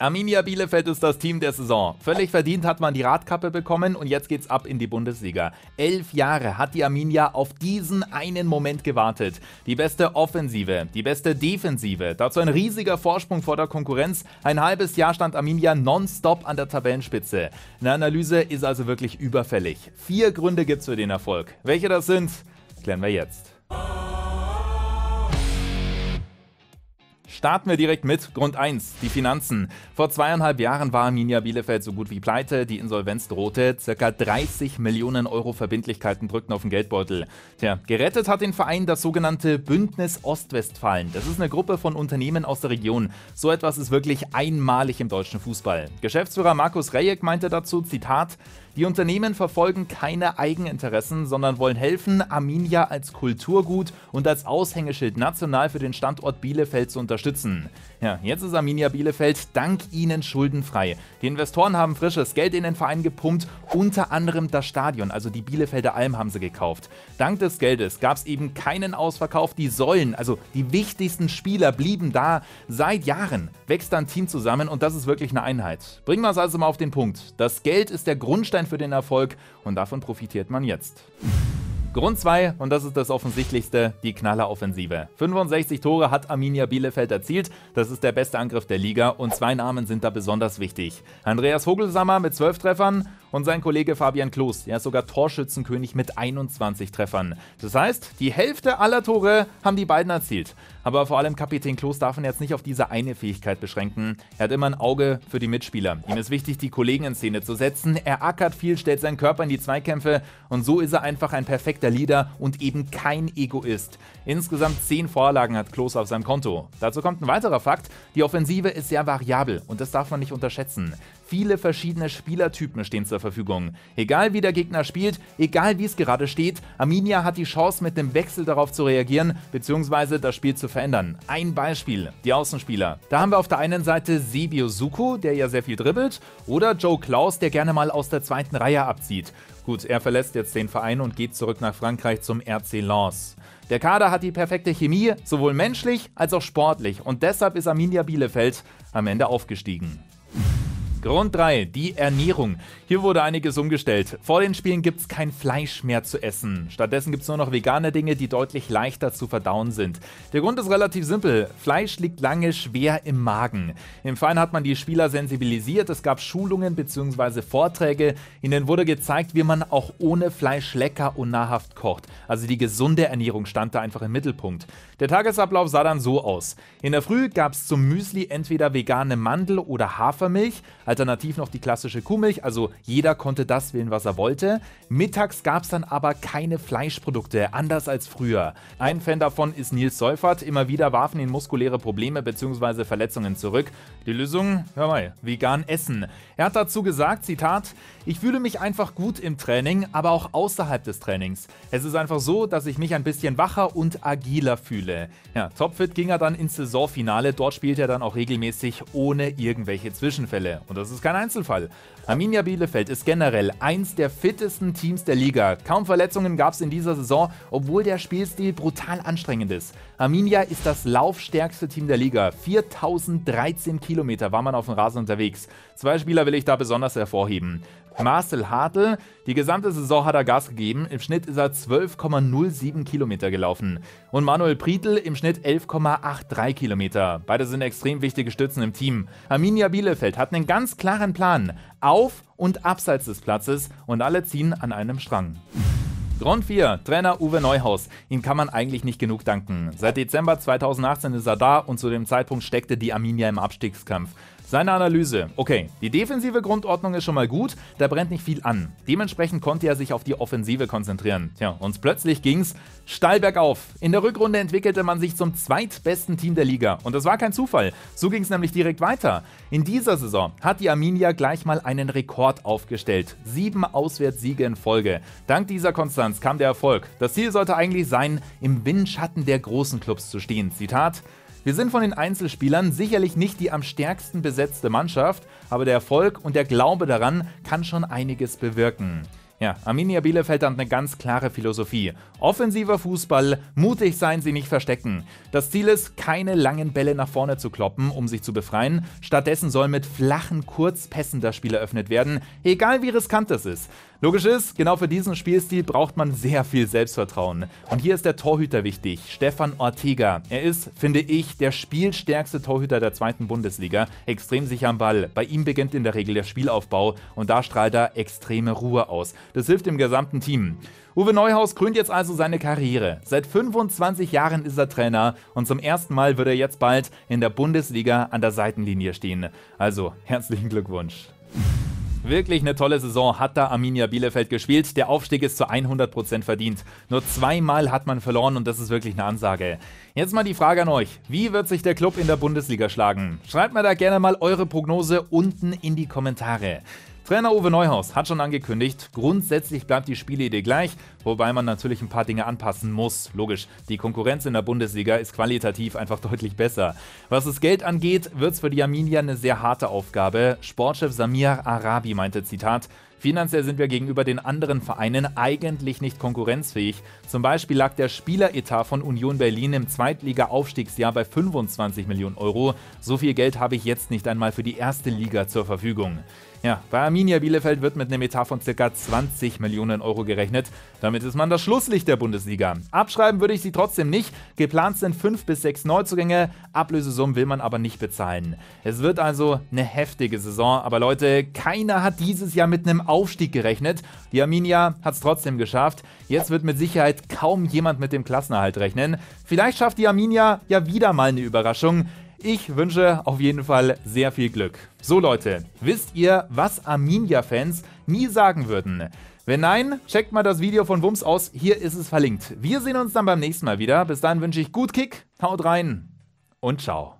Arminia Bielefeld ist das Team der Saison. Völlig verdient hat man die Radkappe bekommen und jetzt geht's ab in die Bundesliga. 11 Jahre hat die Arminia auf diesen einen Moment gewartet. Die beste Offensive, die beste Defensive, dazu ein riesiger Vorsprung vor der Konkurrenz. Ein halbes Jahr stand Arminia nonstop an der Tabellenspitze. Eine Analyse ist also wirklich überfällig. 4 Gründe gibt's für den Erfolg. Welche das sind, klären wir jetzt. Starten wir direkt mit Grund 1, die Finanzen. Vor 2,5 Jahren war Arminia Bielefeld so gut wie pleite, die Insolvenz drohte, ca. 30 Millionen Euro Verbindlichkeiten drückten auf den Geldbeutel. Tja, gerettet hat den Verein das sogenannte Bündnis Ostwestfalen. Das ist eine Gruppe von Unternehmen aus der Region. So etwas ist wirklich einmalig im deutschen Fußball. Geschäftsführer Markus Rejek meinte dazu, Zitat, die Unternehmen verfolgen keine Eigeninteressen, sondern wollen helfen, Arminia als Kulturgut und als Aushängeschild national für den Standort Bielefeld zu unterstützen. Ja, jetzt ist Arminia Bielefeld dank ihnen schuldenfrei. Die Investoren haben frisches Geld in den Verein gepumpt, unter anderem das Stadion, also die Bielefelder Alm haben sie gekauft. Dank des Geldes gab es eben keinen Ausverkauf, die Säulen, also die wichtigsten Spieler blieben da. Seit Jahren wächst da ein Team zusammen und das ist wirklich eine Einheit. Bringen wir es also mal auf den Punkt. Das Geld ist der Grundstein für den Erfolg und davon profitiert man jetzt. Grund 2, und das ist das Offensichtlichste, die Knalleroffensive. 65 Tore hat Arminia Bielefeld erzielt, das ist der beste Angriff der Liga und 2 Namen sind da besonders wichtig. Andreas Vogelsammer mit 12 Treffern und sein Kollege Fabian Klos, der ist sogar Torschützenkönig mit 21 Treffern. Das heißt, die Hälfte aller Tore haben die beiden erzielt. Aber vor allem Kapitän Klos darf man jetzt nicht auf diese eine Fähigkeit beschränken. Er hat immer ein Auge für die Mitspieler. Ihm ist wichtig, die Kollegen in Szene zu setzen, er ackert viel, stellt seinen Körper in die Zweikämpfe und so ist er einfach ein perfekter Leader und eben kein Egoist. Insgesamt 10 Vorlagen hat Klos auf seinem Konto. Dazu kommt ein weiterer Fakt, die Offensive ist sehr variabel und das darf man nicht unterschätzen. Viele verschiedene Spielertypen stehen zur Verfügung. Egal wie der Gegner spielt, egal wie es gerade steht, Arminia hat die Chance mit dem Wechsel darauf zu reagieren bzw. das Spiel zu verändern. Ein Beispiel, die Außenspieler. Da haben wir auf der einen Seite Sébio Zuko, der ja sehr viel dribbelt, oder Joe Klaus, der gerne mal aus der zweiten Reihe abzieht. Gut, er verlässt jetzt den Verein und geht zurück nach Frankreich zum RC Lens. Der Kader hat die perfekte Chemie, sowohl menschlich als auch sportlich und deshalb ist Arminia Bielefeld am Ende aufgestiegen. Grund 3, die Ernährung. Hier wurde einiges umgestellt. Vor den Spielen gibt es kein Fleisch mehr zu essen. Stattdessen gibt es nur noch vegane Dinge, die deutlich leichter zu verdauen sind. Der Grund ist relativ simpel. Fleisch liegt lange schwer im Magen. Im Verein hat man die Spieler sensibilisiert. Es gab Schulungen bzw. Vorträge. Ihnen wurde gezeigt, wie man auch ohne Fleisch lecker und nahrhaft kocht. Also die gesunde Ernährung stand da einfach im Mittelpunkt. Der Tagesablauf sah dann so aus. In der Früh gab es zum Müsli entweder vegane Mandel- oder Hafermilch. Alternativ noch die klassische Kuhmilch, also jeder konnte das wählen, was er wollte. Mittags gab es dann aber keine Fleischprodukte, anders als früher. Ein Fan davon ist Nils Seufert, immer wieder warfen ihn muskuläre Probleme bzw. Verletzungen zurück. Die Lösung? Hör mal, vegan essen. Er hat dazu gesagt, Zitat, ich fühle mich einfach gut im Training, aber auch außerhalb des Trainings. Es ist einfach so, dass ich mich ein bisschen wacher und agiler fühle. Ja, topfit ging er dann ins Saisonfinale, dort spielt er dann auch regelmäßig ohne irgendwelche Zwischenfälle. Und das ist kein Einzelfall. Arminia Bielefeld ist generell eins der fittesten Teams der Liga. Kaum Verletzungen gab es in dieser Saison, obwohl der Spielstil brutal anstrengend ist. Arminia ist das laufstärkste Team der Liga. 4013 Kilometer war man auf dem Rasen unterwegs. 2 Spieler will ich da besonders hervorheben. Marcel Hartl, die gesamte Saison hat er Gas gegeben, im Schnitt ist er 12,07 Kilometer gelaufen. Und Manuel Prietl im Schnitt 11,83 Kilometer. Beide sind extrem wichtige Stützen im Team. Arminia Bielefeld hat einen ganz klaren Plan, auf und abseits des Platzes und alle ziehen an einem Strang. Grund 4, Trainer Uwe Neuhaus. Ihm kann man eigentlich nicht genug danken. Seit Dezember 2018 ist er da und zu dem Zeitpunkt steckte die Arminia im Abstiegskampf. Seine Analyse, okay, die defensive Grundordnung ist schon mal gut, da brennt nicht viel an. Dementsprechend konnte er sich auf die Offensive konzentrieren. Tja, und plötzlich ging's steil bergauf. In der Rückrunde entwickelte man sich zum zweitbesten Team der Liga. Und das war kein Zufall, so ging's nämlich direkt weiter. In dieser Saison hat die Arminia gleich mal einen Rekord aufgestellt. 7 Auswärtssiege in Folge. Dank dieser Konstanz kam der Erfolg. Das Ziel sollte eigentlich sein, im Windschatten der großen Clubs zu stehen. Zitat, wir sind von den Einzelspielern sicherlich nicht die am stärksten besetzte Mannschaft, aber der Erfolg und der Glaube daran kann schon einiges bewirken. Ja, Arminia Bielefeld hat eine ganz klare Philosophie. Offensiver Fußball, mutig sein, sie nicht verstecken. Das Ziel ist, keine langen Bälle nach vorne zu kloppen, um sich zu befreien. Stattdessen soll mit flachen Kurzpässen das Spiel eröffnet werden, egal wie riskant das ist. Logisch ist, genau für diesen Spielstil braucht man sehr viel Selbstvertrauen. Und hier ist der Torhüter wichtig, Stefan Ortega. Er ist, finde ich, der spielstärkste Torhüter der zweiten Bundesliga, extrem sicher am Ball. Bei ihm beginnt in der Regel der Spielaufbau und da strahlt er extreme Ruhe aus. Das hilft dem gesamten Team. Uwe Neuhaus krönt jetzt also seine Karriere. Seit 25 Jahren ist er Trainer und zum ersten Mal wird er jetzt bald in der Bundesliga an der Seitenlinie stehen. Also, herzlichen Glückwunsch. Wirklich eine tolle Saison hat da Arminia Bielefeld gespielt. Der Aufstieg ist zu 100% verdient. Nur zweimal hat man verloren und das ist wirklich eine Ansage. Jetzt mal die Frage an euch. Wie wird sich der Club in der Bundesliga schlagen? Schreibt mir da gerne mal eure Prognose unten in die Kommentare. Trainer Uwe Neuhaus hat schon angekündigt, grundsätzlich bleibt die Spielidee gleich, wobei man natürlich ein paar Dinge anpassen muss. Logisch, die Konkurrenz in der Bundesliga ist qualitativ einfach deutlich besser. Was das Geld angeht, wird es für die Arminia eine sehr harte Aufgabe. Sportchef Samir Arabi meinte, Zitat, finanziell sind wir gegenüber den anderen Vereinen eigentlich nicht konkurrenzfähig. Zum Beispiel lag der Spieleretat von Union Berlin im Zweitliga-Aufstiegsjahr bei 25 Millionen Euro. So viel Geld habe ich jetzt nicht einmal für die erste Liga zur Verfügung. Ja, bei Arminia Bielefeld wird mit einem Etat von ca. 20 Millionen Euro gerechnet. Damit ist man das Schlusslicht der Bundesliga. Abschreiben würde ich sie trotzdem nicht. Geplant sind 5 bis 6 Neuzugänge. Ablösesummen will man aber nicht bezahlen. Es wird also eine heftige Saison. Aber Leute, keiner hat dieses Jahr mit einem Aufstieg gerechnet. Die Arminia hat es trotzdem geschafft. Jetzt wird mit Sicherheit kaum jemand mit dem Klassenerhalt rechnen. Vielleicht schafft die Arminia ja wieder mal eine Überraschung. Ich wünsche auf jeden Fall sehr viel Glück. So Leute, wisst ihr, was Arminia-Fans nie sagen würden? Wenn nein, checkt mal das Video von Wumms aus, hier ist es verlinkt. Wir sehen uns dann beim nächsten Mal wieder. Bis dahin wünsche ich gut Kick, haut rein und ciao.